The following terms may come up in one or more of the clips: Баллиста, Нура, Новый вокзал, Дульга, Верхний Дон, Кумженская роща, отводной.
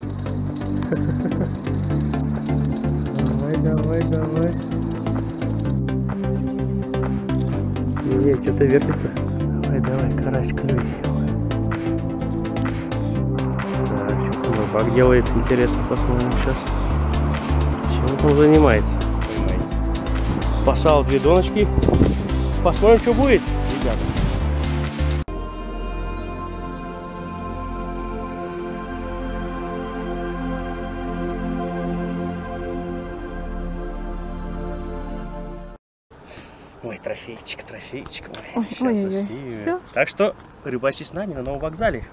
Давай, давай, давай. Не, что-то вертится. Давай, давай, карась клюй. Да, что рыбак делает, интересно, посмотрим сейчас. Чем он занимается? Спасал две доночки. Посмотрим, что будет, ребята. Ой, трофейчик, трофейчик мой. Ой, сейчас ой, так что рыбачьте с нами на новом вокзале.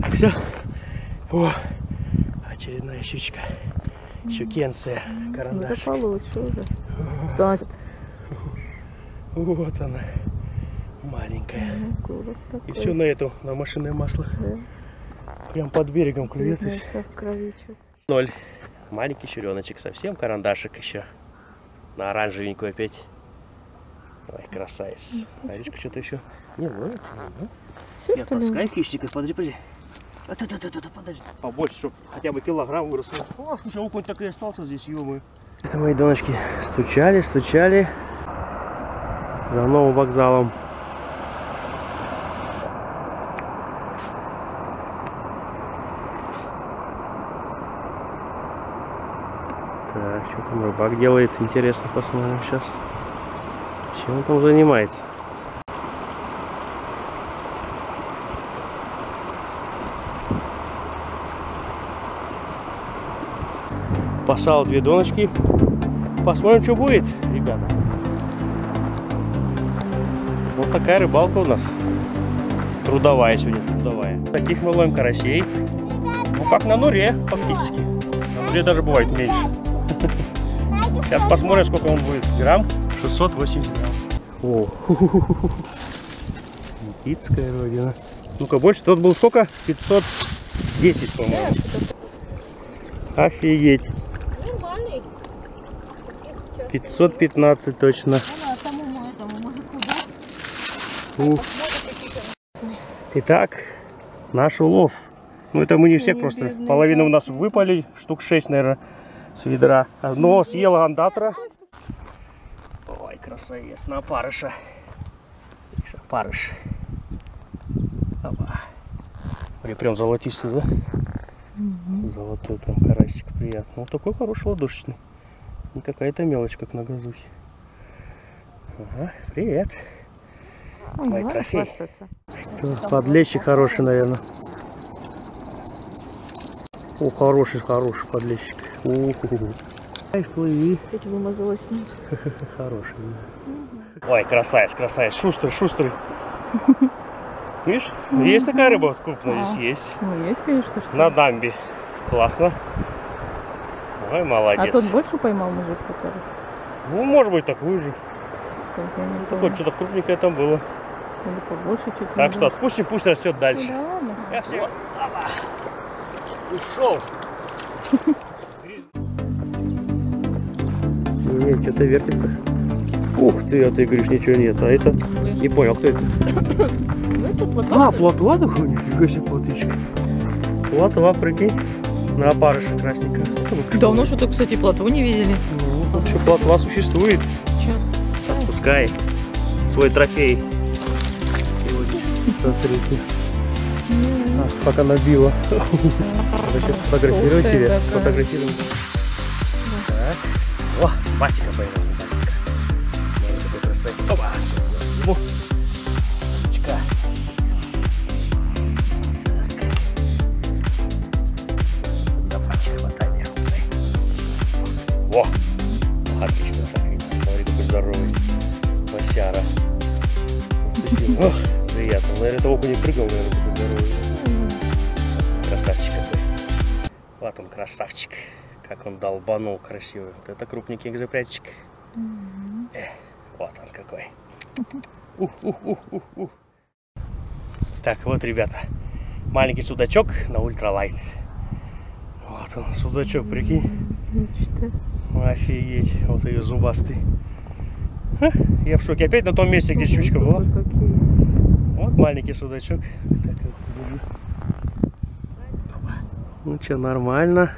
Так, все. О, очередная щучка. Щукенция, карандаш. Это получше уже. Вот она, маленькая. И все на эту, на машинное масло. Да. Прям под берегом клюет. Ноль. Маленький щуреночек, совсем карандашик еще. На оранжевенькую опять. Ой, красавец. Аришка что-то еще не ловит. Не отпускай хищников, подожди, подожди. Подожди. Побольше, чтобы хотя бы килограмм выросло. О, слушай, окунь так и остался здесь, ё-моё. Это мои доночки стучали, стучали за новым вокзалом. Так, что там рыбак делает, интересно, посмотрим сейчас. Чем он там занимается? Посал две доночки. Посмотрим, что будет, ребята. Вот такая рыбалка у нас. Трудовая сегодня, трудовая. Таких мы ловим карасей. Ну, как на Нуре, фактически. На Нуре даже бывает меньше. Сейчас посмотрим, сколько он будет. Грамм 680 грамм. Никитская родина. Ну-ка, больше. Тот был сколько? 510, по-моему. Офигеть. 515 точно. Итак, наш улов. Ну это мы не всех просто. Половина у нас выпали, штук 6, наверное, с ведра. Одно съела андатра. Ой, красавец, на опарыша. Опарыш. Опа. Прям золотистый, да? Золотой прям карасик, приятный. Он такой хороший, ладошечный. Не какая-то мелочь, как на газухе. Ага, привет. Ой, трофей. Подлещик хороший, наверное. О, хороший, хороший подлещик. Ай, плыви. Хоть вымазалась с ним. Хороший. Ой, красавец, красавец. Шустрый, шустрый. Видишь, есть такая рыба крупная, здесь есть. Ну, есть, конечно. На дамбе. Классно. Ой, молодец. А тот больше поймал мужик, который? Ну, может быть, такую же. Такое что-то крупненькое там было. Или побольше чуть-чуть. Так что отпустим, пусть растет дальше. Да ладно. Я все. Ушел. Нет, что-то вертится. Ух ты, а ты говоришь, ничего нет. А это? Не понял, кто это? А, плотва, нифига себе плотычка. Плотва, прикинь. На опарыша красненькая. Давно что-то, кстати, плотву не видели. Ну, еще плотва существует. Че? Отпускай свой трофей. Смотрите. А, пока набила. Надо сейчас сфотографировать тебя. Сфотографируем. О, Басика поймала. Басика. Опа, сейчас я сниму. Ручка. О, отлично, смотри, какой здоровый Басяра. Ох, приятно. Наверное, это окунь не прыгал, наверное, такой здоровый. Красавчик какой. Вот он, красавчик. Как он долбанул красивый. Вот это крупненький экземплярчик. Вот он какой. Так, вот, ребята, маленький судачок на ультралайт. Вот он, судачок, прикинь. Офигеть, вот ее зубастый. Ха, я в шоке. Опять на том месте, где щучка была. Вот маленький судачок. Так, Ну что, нормально.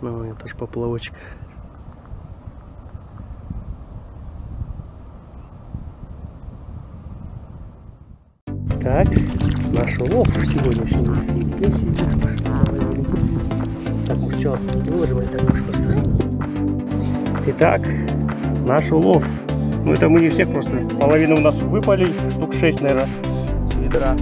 Ну, это ж поплавочек. Так, наш улов сегодняшний. Нифига себе. Так, ну что, выложим это уж просто. Итак, наш улов. Ну это мы не все просто. Половина у нас выпали, штук 6, наверное, с ведра.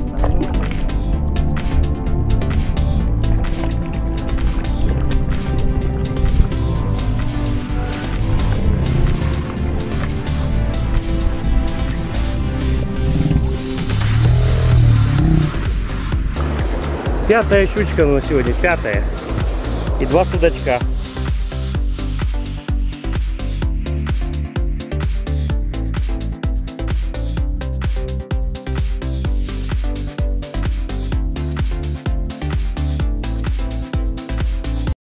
Пятая щучка у нас сегодня, пятая. И 2 судачка.